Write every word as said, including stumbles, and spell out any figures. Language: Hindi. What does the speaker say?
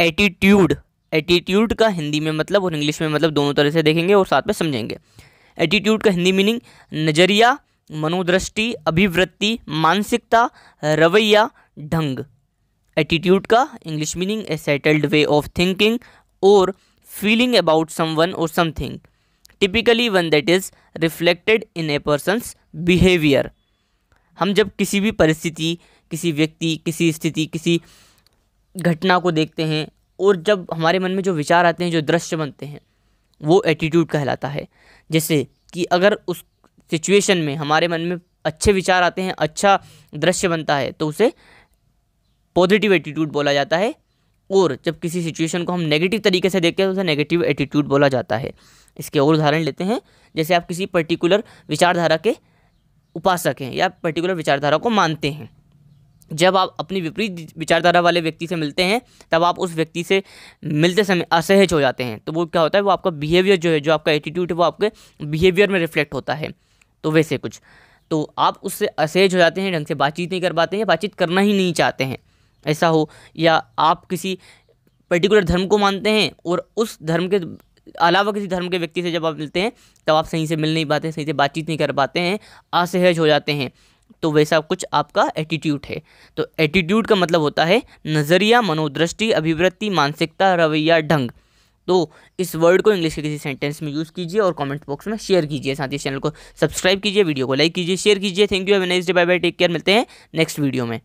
एटीट्यूड, एटीट्यूड का हिंदी में मतलब और इंग्लिश में मतलब दोनों तरह से देखेंगे और साथ में समझेंगे। एटीट्यूड का हिंदी मीनिंग नज़रिया, मनोदृष्टि, अभिवृत्ति, मानसिकता, रवैया, ढंग। एटीट्यूड का English meaning a settled way of thinking और फीलिंग अबाउट समवन और something, typically one that is reflected in a person's behaviour. हम जब किसी भी परिस्थिति, किसी व्यक्ति, किसी स्थिति, किसी घटना को देखते हैं और जब हमारे मन में जो विचार आते हैं, जो दृश्य बनते हैं, वो एटीट्यूड कहलाता है। जैसे कि अगर उस सिचुएशन में हमारे मन में अच्छे विचार आते हैं, अच्छा दृश्य बनता है, तो उसे पॉजिटिव एटीट्यूड बोला जाता है। और जब किसी सिचुएशन को हम नेगेटिव तरीके से देखते हैं तो उसे नेगेटिव एटीट्यूड बोला जाता है। इसके और उदाहरण लेते हैं, जैसे आप किसी पर्टिकुलर विचारधारा के उपासक हैं या पर्टिकुलर विचारधारा को मानते हैं, जब आप अपनी विपरीत विचारधारा वाले व्यक्ति से मिलते हैं तब आप उस व्यक्ति से मिलते समय असहज हो जाते हैं, तो वो क्या होता है, वो आपका बिहेवियर जो है, जो आपका एटीट्यूड है, वो आपके बिहेवियर में रिफ्लेक्ट होता है। तो वैसे कुछ, तो आप उससे असहज हो जाते हैं, ढंग से बातचीत नहीं कर पाते हैं, बातचीत करना ही नहीं चाहते हैं, ऐसा हो। या आप किसी पर्टिकुलर धर्म को मानते हैं और उस धर्म के अलावा किसी धर्म के व्यक्ति से जब आप मिलते हैं तब आप सही से मिल नहीं पाते, सही से बातचीत नहीं कर पाते हैं, असहज हो जाते हैं, तो वैसा कुछ आपका एटीट्यूड है। तो एटीट्यूड का मतलब होता है नज़रिया, मनोदृष्टि, अभिवृत्ति, मानसिकता, रवैया, ढंग। तो इस वर्ड को इंग्लिश के किसी सेंटेंस में यूज़ कीजिए और कमेंट बॉक्स में शेयर कीजिए। साथ ही चैनल को सब्सक्राइब कीजिए, वीडियो को लाइक कीजिए, शेयर कीजिए। Thank you, have a nice day, bye bye, take care. मिलते हैं नेक्स्ट वीडियो में।